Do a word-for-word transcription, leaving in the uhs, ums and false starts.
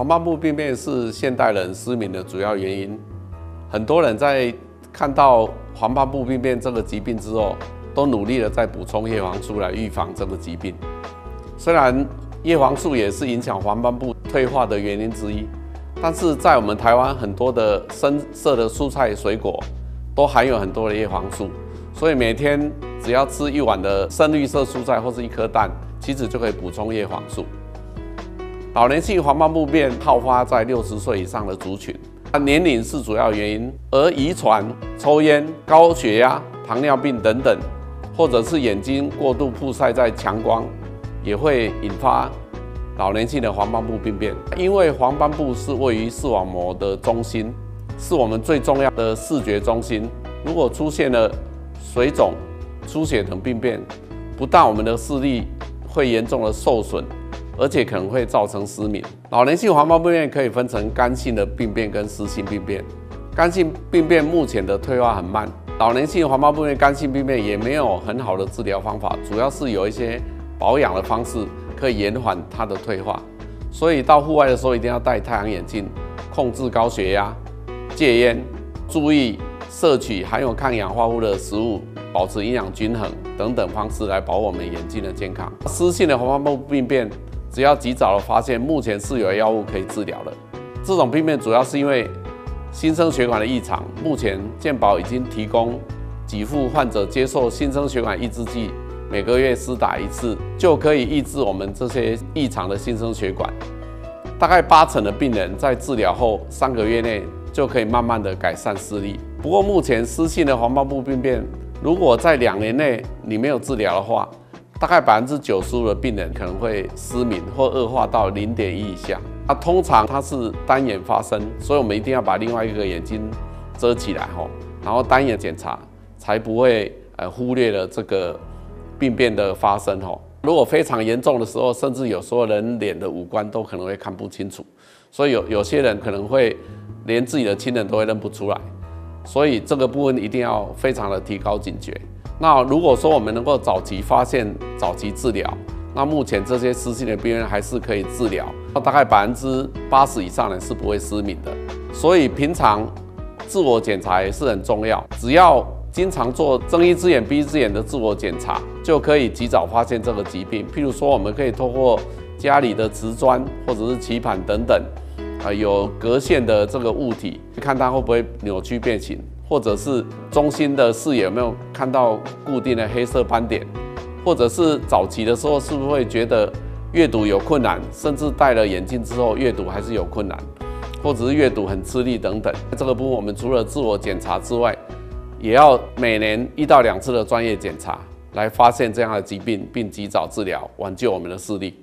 黄斑部病变是现代人失明的主要原因。很多人在看到黄斑部病变这个疾病之后，都努力的在补充叶黄素来预防这个疾病。虽然叶黄素也是影响黄斑部退化的原因之一，但是在我们台湾很多的深色的蔬菜水果都含有很多的叶黄素，所以每天只要吃一碗的深绿色蔬菜或是一颗蛋，其实就可以补充叶黄素。 老年性黄斑部病好发在六十岁以上的族群，年龄是主要原因，而遗传、抽烟、高血压、糖尿病等等，或者是眼睛过度曝晒在强光，也会引发老年性的黄斑部病变。因为黄斑部是位于视网膜的中心，是我们最重要的视觉中心。如果出现了水肿、出血等病变，不但我们的视力会严重的受损， 而且可能会造成失明。老年性黄斑部病变可以分成干性的病变跟湿性病变。干性病变目前的退化很慢，老年性黄斑部病变干性病变也没有很好的治疗方法，主要是有一些保养的方式可以延缓它的退化。所以到户外的时候一定要戴太阳眼镜，控制高血压，戒烟，注意摄取含有抗氧化物的食物，保持营养均衡等等方式来保护我们眼睛的健康。湿性的黄斑部病变， 只要及早的发现，目前是有药物可以治疗的。这种病变主要是因为新生血管的异常，目前健保已经提供给付患者接受新生血管抑制剂，每个月施打一次，就可以抑制我们这些异常的新生血管。大概八成的病人在治疗后三个月内就可以慢慢的改善视力。不过目前湿性的黄斑部病变，如果在两年内你没有治疗的话， 大概百分之九十五的病人可能会失明或恶化到零点一以下。那通常它是单眼发生，所以我们一定要把另外一个眼睛遮起来吼，然后单眼检查，才不会呃忽略了这个病变的发生吼。如果非常严重的时候，甚至有时候人脸的五官都可能会看不清楚，所以有有些人可能会连自己的亲人都会认不出来，所以这个部分一定要非常的提高警觉。 那如果说我们能够早期发现、早期治疗，那目前这些湿性的病人还是可以治疗。那大概百分之八十以上人是不会失明的。所以平常自我检查也是很重要，只要经常做睁一只眼闭一只眼的自我检查，就可以及早发现这个疾病。譬如说，我们可以透过家里的瓷砖或者是棋盘等等，啊、呃，有隔线的这个物体，看它会不会扭曲变形。 或者是中心的视野有没有看到固定的黑色斑点，或者是早期的时候是不是会觉得阅读有困难，甚至戴了眼镜之后阅读还是有困难，或者是阅读很吃力等等。这个部分我们除了自我检查之外，也要每年一到两次的专业检查来发现这样的疾病，并及早治疗，挽救我们的视力。